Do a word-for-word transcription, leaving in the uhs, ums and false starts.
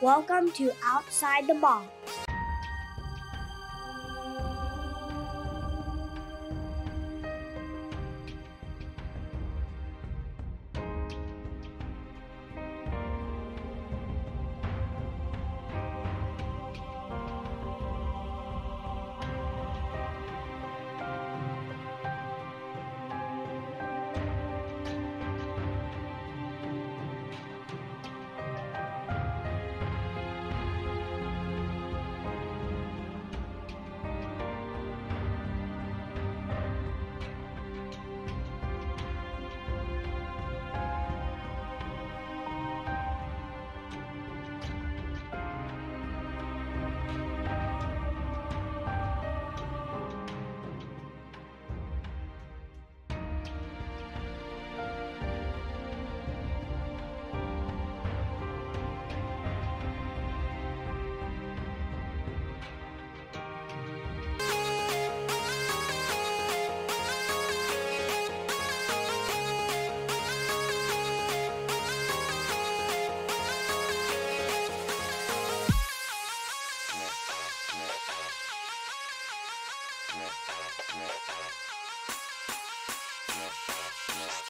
Welcome to Outside the Box. We'll be right back.